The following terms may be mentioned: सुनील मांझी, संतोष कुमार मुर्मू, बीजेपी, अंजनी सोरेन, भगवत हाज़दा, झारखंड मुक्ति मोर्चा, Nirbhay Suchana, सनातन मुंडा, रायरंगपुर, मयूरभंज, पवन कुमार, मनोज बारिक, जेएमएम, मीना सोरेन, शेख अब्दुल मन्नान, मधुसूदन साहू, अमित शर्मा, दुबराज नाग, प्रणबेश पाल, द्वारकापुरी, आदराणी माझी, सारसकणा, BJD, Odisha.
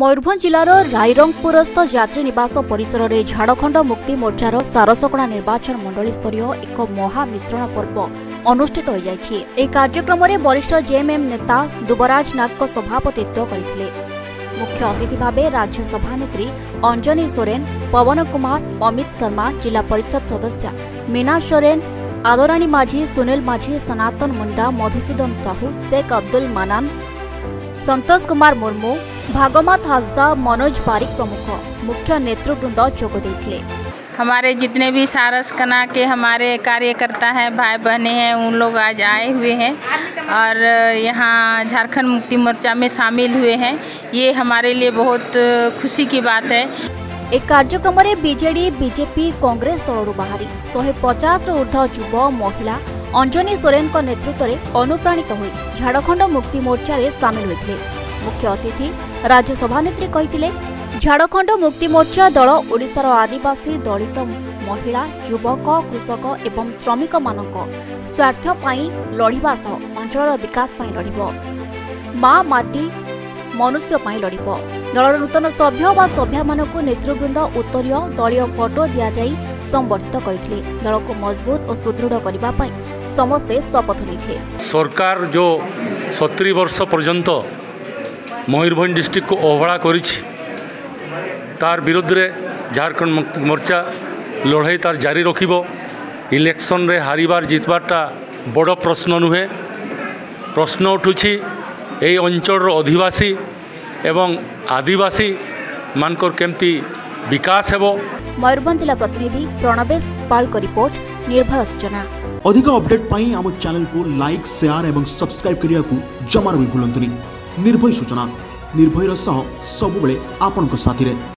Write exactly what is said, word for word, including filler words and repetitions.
मयूरभंज जिलार रायरंगपुरस्थ यात्री निवास परिसर में झारखंड मुक्ति मोर्चार सारसकणा निर्वाचन मंडली स्तरीय एक महामिश्रण पर्व अनुष्ठित हो जाएगी। एक कार्यक्रम में वरिष्ठ जेएमएम नेता दुबराज नाग सभापतित्व करते। मुख्य अतिथि भाव राज्यसभा नेत्री अंजनी सोरेन, पवन कुमार, अमित शर्मा, जिला परिषद सदस्य मीना सोरेन, आदराणी माझी, सुनील मांझी, सनातन मुंडा, मधुसूदन साहू, शेख अब्दुल मन्नान, संतोष कुमार मुर्मू, भगवत हाज़दा, मनोज बारिक प्रमुख मुख्य नेतृवृंद जोग देते। हमारे जितने भी सारसकणा के हमारे कार्यकर्ता हैं, भाई बहने हैं, उन लोग आज आए हुए हैं और यहाँ झारखंड मुक्ति मोर्चा में शामिल हुए हैं। ये हमारे लिए बहुत खुशी की बात है। एक कार्यक्रम में बीजेडी, बीजेपी, कांग्रेस दलू बाहरी शहे पचास ऊर्ध्व युव महिला अंजनी सोरेन का नेतृत्व में अनुप्राणित हो झारखंड मुक्ति मोर्चा में शामिल होते। मुख्य अतिथि राज्यसभा नेत्री कही झारखंड मुक्ति मोर्चा दल ओडिशार आदिवासी, दलित, महिला, युवक, कृषक एवं श्रमिक मानक स्वार्थ पाई लड़िबा सह अंचल विकास पाई लड़िबो, मां माटी मनुष्य पाई लड़िबो। दलर नूतन सभ्य व सभ्या मानक नेतृवृंद उत्तरीय दलीय फोटो दि जाई संबर्धित करथिले। दल को मजबूत और सुदृढ़ करिबा पाई समस्ते शपथ लेथिले। सरकार जो सत्तरी वर्ष पर्यंत मयूरभंज डिस्ट्रिक्ट को अवहेला करिछि, तार विरुद्ध झारखंड मुक्ति मोर्चा लड़ाई तार जारी रखिबो। इलेक्शन रे हारिबार जितबारटा बड़ प्रश्न नुहे। प्रश्न उठुछि एई अंचल आदिवासी एवं आदिवासी मानकर केमती विकास हेबो। मयूरभंज जिला प्रतिनिधि प्रणबेश पाल को रिपोर्ट निर्भय सूचना। अधिक अपडेट पाई आम चैनल को लाइक, शेयर एवं सब्सक्राइब करिया को जमार भी भूलंतुनी। निर्भय सूचना निर्भयर सह सबुबले आपनको साथी रे।